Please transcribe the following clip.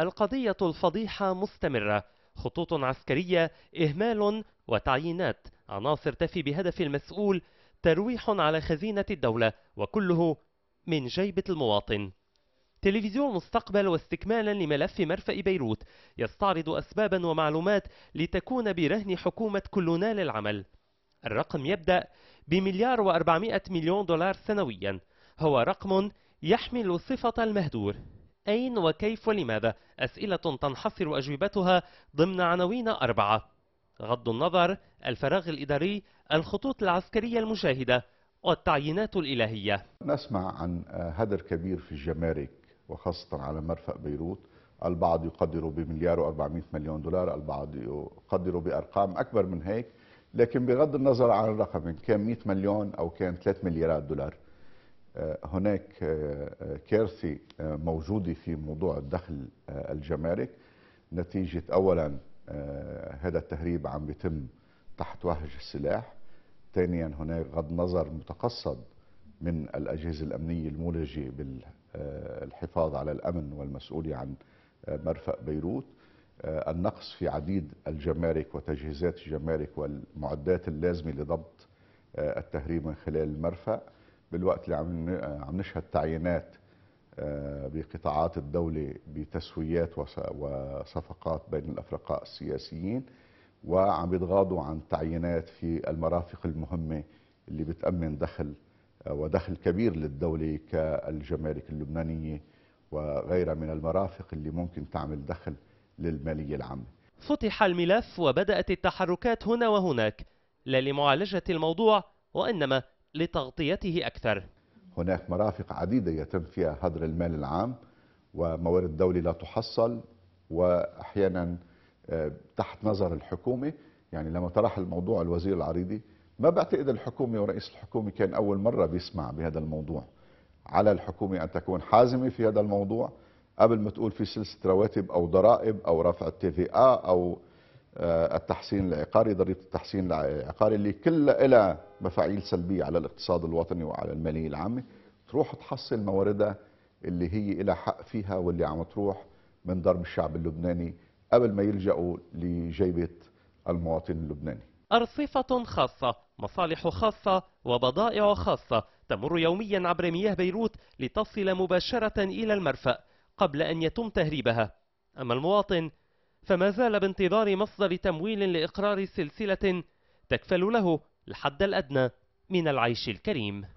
القضية الفضيحة مستمرة، خطوط عسكرية، إهمال وتعيينات، عناصر تفي بهدف المسؤول، ترويح على خزينة الدولة، وكله من جيبة المواطن. تلفزيون مستقبل، واستكمالا لملف مرفأ بيروت، يستعرض أسبابا ومعلومات لتكون برهن حكومة كلنا للعمل. الرقم يبدأ ب1,400 مليون دولار سنويا، هو رقم يحمل صفة المهدور. أين وكيف ولماذا؟ أسئلة تنحصر أجوبتها ضمن عناوين 4: غض النظر، الفراغ الإداري، الخطوط العسكرية المشاهدة، والتعيينات الإلهية. نسمع عن هدر كبير في الجمارك وخاصة على مرفأ بيروت، البعض يقدر ب1,400 مليون دولار، البعض يقدر بأرقام أكبر من هيك، لكن بغض النظر عن الرقم إن كان 100 مليون أو كان 3 مليارات دولار، هناك كارثة موجودة في موضوع الدخل الجمارك نتيجة أولا هذا التهريب عم بيتم تحت وهج السلاح، ثانيا هناك غض نظر متقصد من الأجهزة الأمنية المولجة بالحفاظ على الأمن والمسؤولية عن مرفأ بيروت، النقص في عديد الجمارك وتجهيزات الجمارك والمعدات اللازمة لضبط التهريب من خلال المرفأ، بالوقت اللي عم نشهد تعيينات بقطاعات الدولة بتسويات وصفقات بين الأفرقاء السياسيين، وعم بيتغاضوا عن تعيينات في المرافق المهمة اللي بتأمن دخل ودخل كبير للدولة كالجمارك اللبنانية وغيرها من المرافق اللي ممكن تعمل دخل للمالية العامة. فتح الملف وبدأت التحركات هنا وهناك، لا لمعالجة الموضوع وإنما لتغطيته أكثر. هناك مرافق عديدة يتم فيها هدر المال العام وموارد الدولة لا تحصل، وأحيانا تحت نظر الحكومة. يعني لما طرح الموضوع الوزير العريضي، ما بعتقد الحكومة ورئيس الحكومة كان أول مرة بيسمع بهذا الموضوع. على الحكومة أن تكون حازمة في هذا الموضوع قبل ما تقول في سلسلة رواتب أو ضرائب أو رفع التي في آ أو التحسين العقاري، ضريبة التحسين العقاري اللي كلها لها مفاعيل سلبية على الاقتصاد الوطني وعلى المالية العامة، تروح تحصل مواردها اللي هي لها حق فيها واللي عم تروح من ضرب الشعب اللبناني قبل ما يلجأوا لجيبة المواطن اللبناني. أرصفة خاصة، مصالح خاصة وبضائع خاصة تمر يوميا عبر مياه بيروت لتصل مباشرة إلى المرفأ قبل أن يتم تهريبها. أما المواطن فما زال بانتظار مصدر تمويل لإقرار سلسلة تكفل له الحد الأدنى من العيش الكريم.